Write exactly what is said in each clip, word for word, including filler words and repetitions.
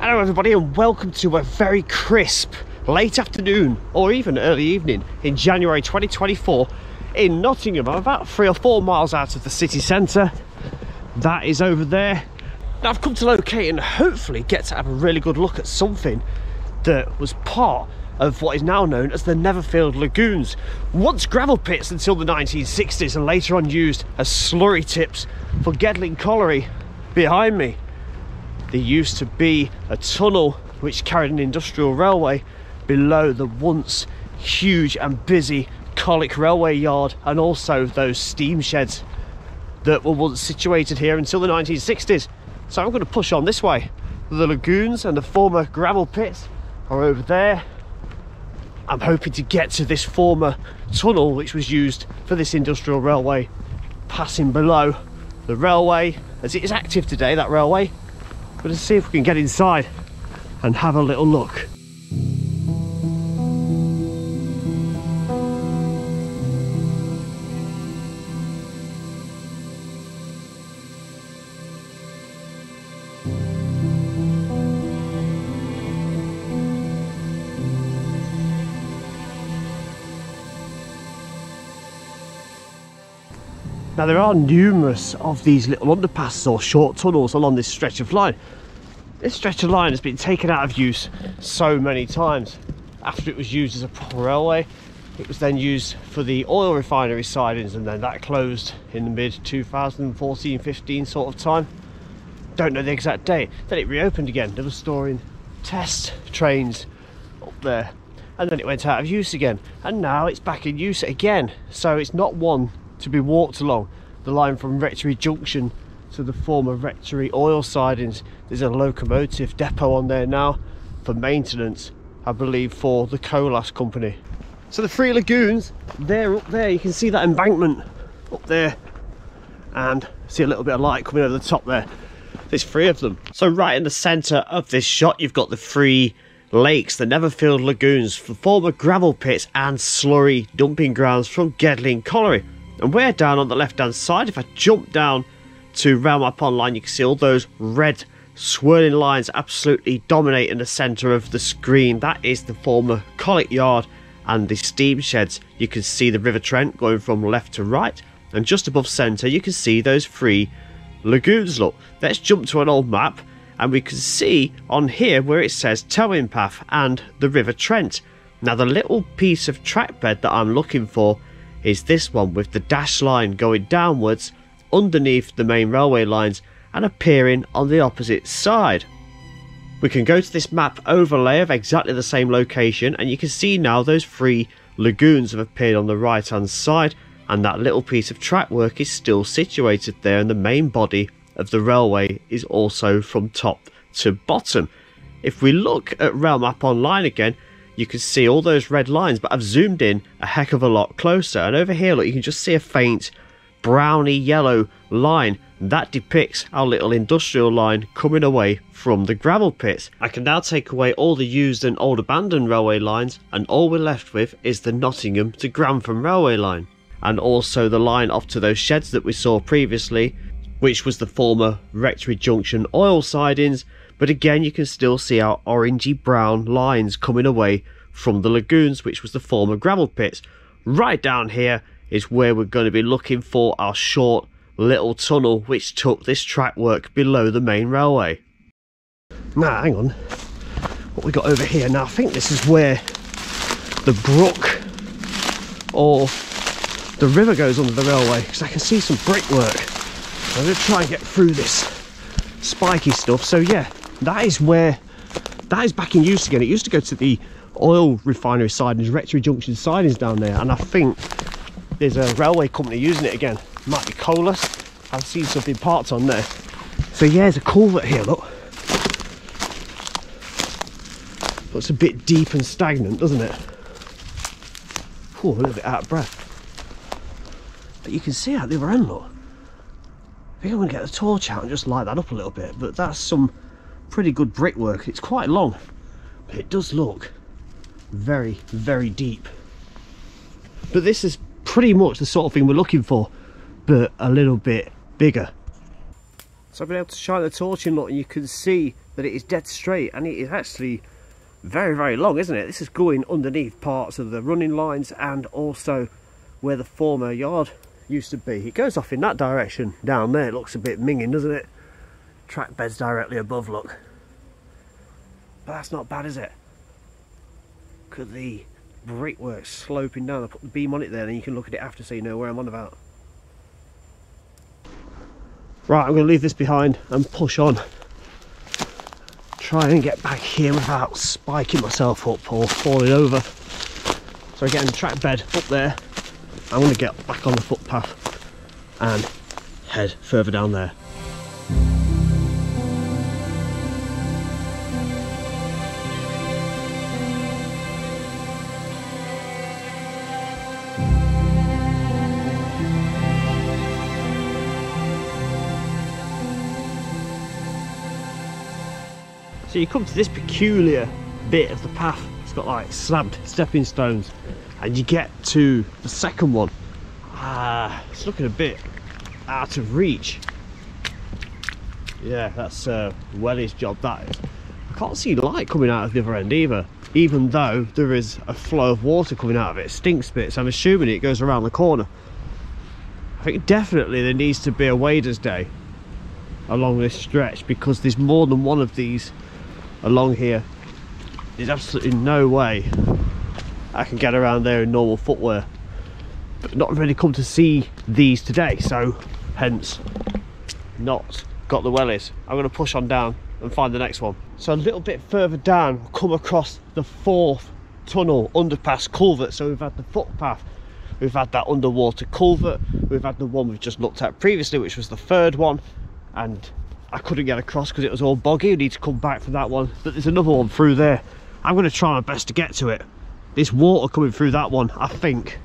Hello everybody and welcome to a very crisp late afternoon or even early evening in January twenty twenty-four in Nottingham. I'm about three or four miles out of the city centre. That is over there. Now I've come to locate and hopefully get to have a really good look at something that was part of what is now known as the Netherfield Lagoons, once gravel pits until the nineteen sixties and later on used as slurry tips for Gedling Colliery behind me. There used to be a tunnel which carried an industrial railway below the once huge and busy Colwick Railway Yard and also those steam sheds that were once situated here until the nineteen sixties. So I'm going to push on this way. The lagoons and the former gravel pits are over there. I'm hoping to get to this former tunnel which was used for this industrial railway, passing below the railway as it is active today, that railway. But let's see if we can get inside and have a little look. Now there are numerous of these little underpasses or short tunnels along this stretch of line. This stretch of line has been taken out of use so many times. After it was used as a proper railway, it was then used for the oil refinery sidings and then that closed in the mid two thousand fourteen fifteen sort of time. Don't know the exact date. Then it reopened again. They were storing test trains up there and then it went out of use again and now it's back in use again. So it's not one to be walked along. The line from Rectory Junction to the former Rectory Oil Sidings, there's a locomotive depot on there now for maintenance, I believe, for the Colas company. So the three lagoons, they're up there. You can see that embankment up there and see a little bit of light coming over the top there. There's three of them. So right in the centre of this shot you've got the three lakes, the Netherfield Lagoons, the former gravel pits and slurry dumping grounds from Gedling Colliery. And we're down on the left hand side. If I jump down to RailMapOnline, you can see all those red swirling lines absolutely dominate in the centre of the screen. That is the former Colwick Yard and the steam sheds. You can see the River Trent going from left to right, and just above centre you can see those three lagoons. Look, let's jump to an old map and we can see on here where it says towing path and the River Trent. Now the little piece of track bed that I'm looking for is this one with the dashed line going downwards underneath the main railway lines and appearing on the opposite side. We can go to this map overlay of exactly the same location and you can see now those three lagoons have appeared on the right hand side and that little piece of track work is still situated there and the main body of the railway is also from top to bottom. If we look at RailMapOnline again, you can see all those red lines, but I've zoomed in a heck of a lot closer. And over here, look, you can just see a faint browny yellow line. That depicts our little industrial line coming away from the gravel pits. I can now take away all the used and old abandoned railway lines, and all we're left with is the Nottingham to Grantham railway line. And also the line off to those sheds that we saw previously, which was the former Rectory Junction oil sidings. But again, you can still see our orangey-brown lines coming away from the lagoons, which was the former gravel pits. Right down here is where we're going to be looking for our short little tunnel, which took this track work below the main railway. Now, hang on. What we got over here? Now, I think this is where the brook or the river goes under the railway, because I can see some brickwork. I'm going to try and get through this spiky stuff. So yeah, that is where that is back in use again. It used to go to the oil refinery sidings, Rectory Junction sidings down there, and I think there's a railway company using it again. Might be Colas. I've seen something parked on there. So yeah, there's a culvert here, look. Looks a bit deep and stagnant, doesn't it? Oh, a little bit out of breath. But you can see out the other end, look. I think I'm going to get the torch out and just light that up a little bit, but that's some pretty good brickwork. It's quite long, but it does look very, very deep. But this is pretty much the sort of thing we're looking for, but a little bit bigger. So I've been able to shine the torch in lot and you can see that it is dead straight, and it is actually very, very long, isn't it? This is going underneath parts of the running lines and also where the former yard used to be. It goes off in that direction down there. It looks a bit minging, doesn't it? Track beds directly above, look. But that's not bad, is it? Look at the brickwork sloping down. I put the beam on it there, then you can look at it after so you know where I'm on about. Right, I'm going to leave this behind and push on. Try and get back here without spiking myself up or falling over. So again, track bed up there. I'm going to get back on the footpath and head further down there. So you come to this peculiar bit of the path. It's got like slabbed stepping stones, and you get to the second one. Ah, it's looking a bit out of reach. Yeah, that's uh, Welly's job, that is. I can't see light coming out of the other end either, even though there is a flow of water coming out of it. It stinks bits. I'm assuming it goes around the corner. I think definitely there needs to be a waders day along this stretch, because there's more than one of these along here. There's absolutely no way I can get around there in normal footwear, but not really come to see these today, so hence not got the wellies. I'm going to push on down and find the next one. So a little bit further down we'll come across the fourth tunnel underpass culvert. So we've had the footpath, we've had that underwater culvert, we've had the one we've just looked at previously, which was the third one, and I couldn't get across because it was all boggy. We need to come back for that one, but there's another one through there. I'm going to try my best to get to it. There's water coming through that one, I think.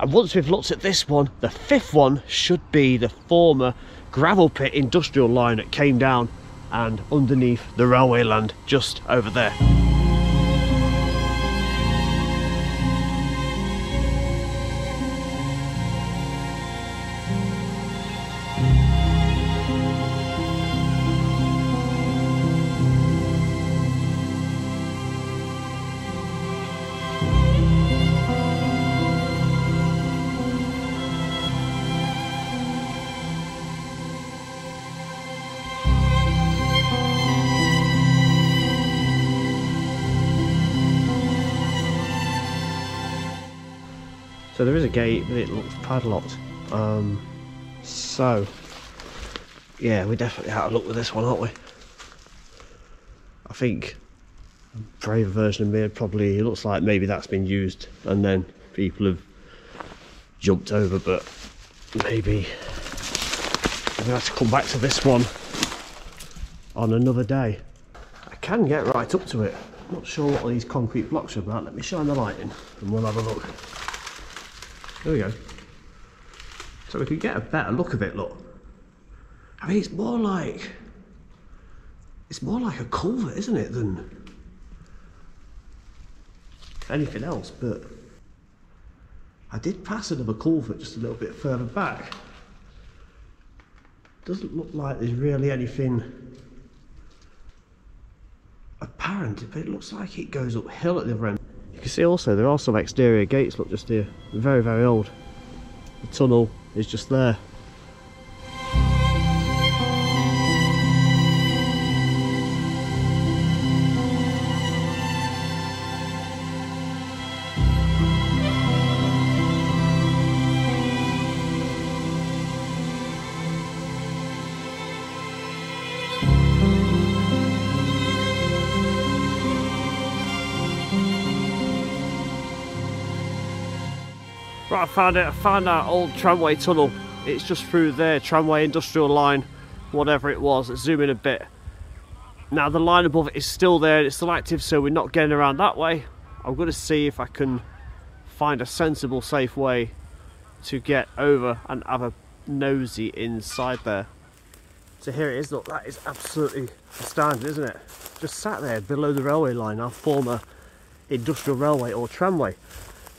And once we've looked at this one, the fifth one should be the former gravel pit industrial line that came down and underneath the railway land just over there. So there is a gate, but it looks padlocked. Um, so, yeah, we're definitely out of luck with this one, aren't we? I think a brave version of me probably, it looks like maybe that's been used and then people have jumped over, but maybe we're gonna have to come back to this one on another day. I can get right up to it. I'm not sure what all these concrete blocks are about. Let me shine the light in and we'll have a look. There we go. So we can get a better look of it, look. I mean, it's more like... It's more like a culvert, isn't it, than... anything else, but... I did pass another culvert just a little bit further back. Doesn't look like there's really anything... apparent, but it looks like it goes uphill at the other end. You can see also there are some exterior gates, look, just here. Very, very old. The tunnel is just there. Right, I found it, I found that old tramway tunnel. It's just through there, tramway industrial line, whatever it was. Let's zoom in a bit. Now the line above it is still there, it's still active, so we're not getting around that way. I'm gonna see if I can find a sensible, safe way to get over and have a nosy inside there. So here it is, look, that is absolutely astounding, isn't it? Just sat there below the railway line, our former industrial railway or tramway.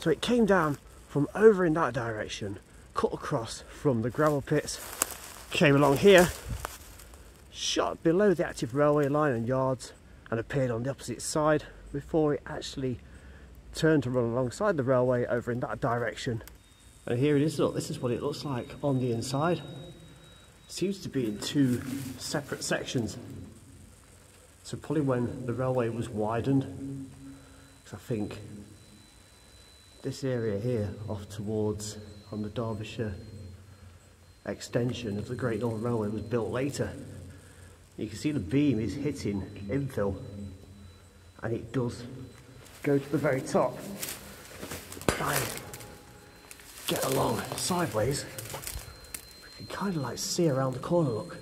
So it came down from over in that direction, cut across from the gravel pits, came along here, shot below the active railway line and yards and appeared on the opposite side before it actually turned to run alongside the railway over in that direction. And here it is, look, this is what it looks like on the inside. Seems to be in two separate sections. So probably when the railway was widened, because I think this area here off towards on the Derbyshire extension of the Great Northern Railway was built later. You can see the beam is hitting infill and it does go to the very top. Try and get along sideways. You can kind of like see around the corner, look.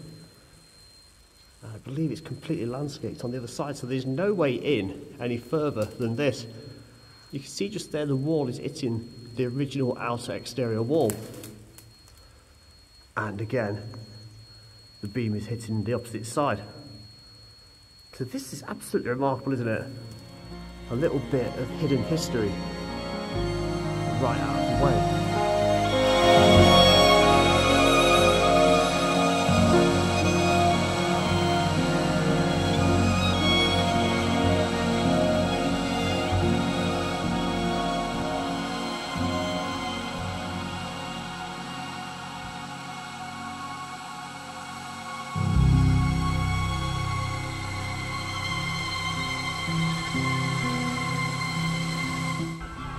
I believe it's completely landscaped on the other side, so there's no way in any further than this. You can see just there the wall is hitting the original outer exterior wall. And again, the beam is hitting the opposite side. So this is absolutely remarkable, isn't it? A little bit of hidden history right out of the way.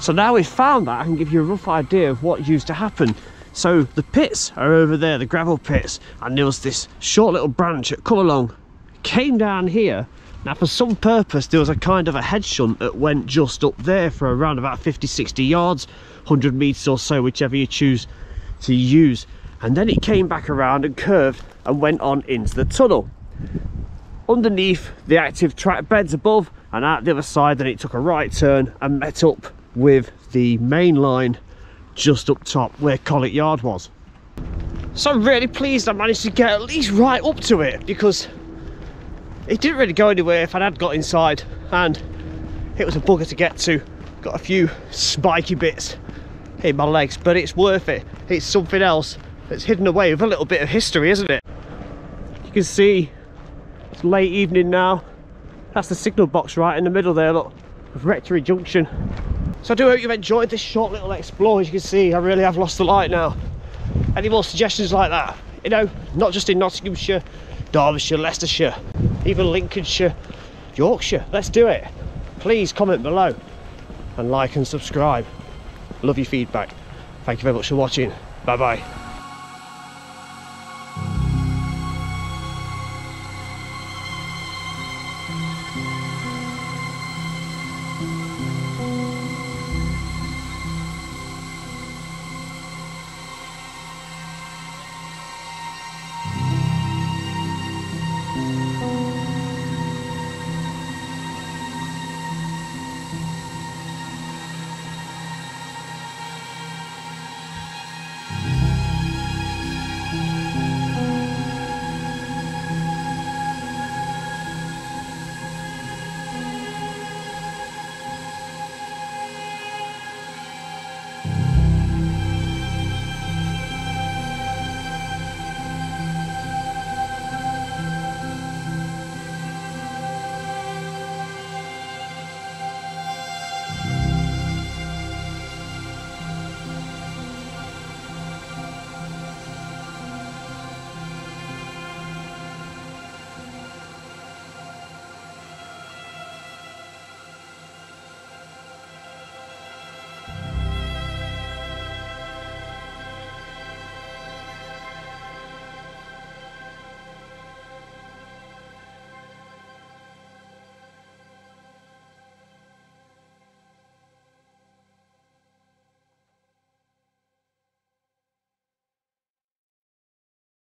So now we've found that, I can give you a rough idea of what used to happen. So the pits are over there, the gravel pits, and there was this short little branch that come along, came down here. Now for some purpose there was a kind of a head shunt that went just up there for around about fifty, sixty yards, one hundred metres or so, whichever you choose to use. And then it came back around and curved and went on into the tunnel. Underneath the active track beds above and out the other side, then it took a right turn and met up with the main line just up top where Colwick Yard was. So I'm really pleased I managed to get at least right up to it, because it didn't really go anywhere if I had got inside, and it was a bugger to get to. Got a few spiky bits in my legs, but it's worth it. It's something else that's hidden away with a little bit of history, isn't it? You can see it's late evening now. That's the signal box right in the middle there, look, of Rectory Junction. So I do hope you've enjoyed this short little explore. As you can see, I really have lost the light now. Any more suggestions like that? You know, not just in Nottinghamshire, Derbyshire, Leicestershire, even Lincolnshire, Yorkshire. Let's do it. Please comment below and like and subscribe. Love your feedback. Thank you very much for watching. Bye bye.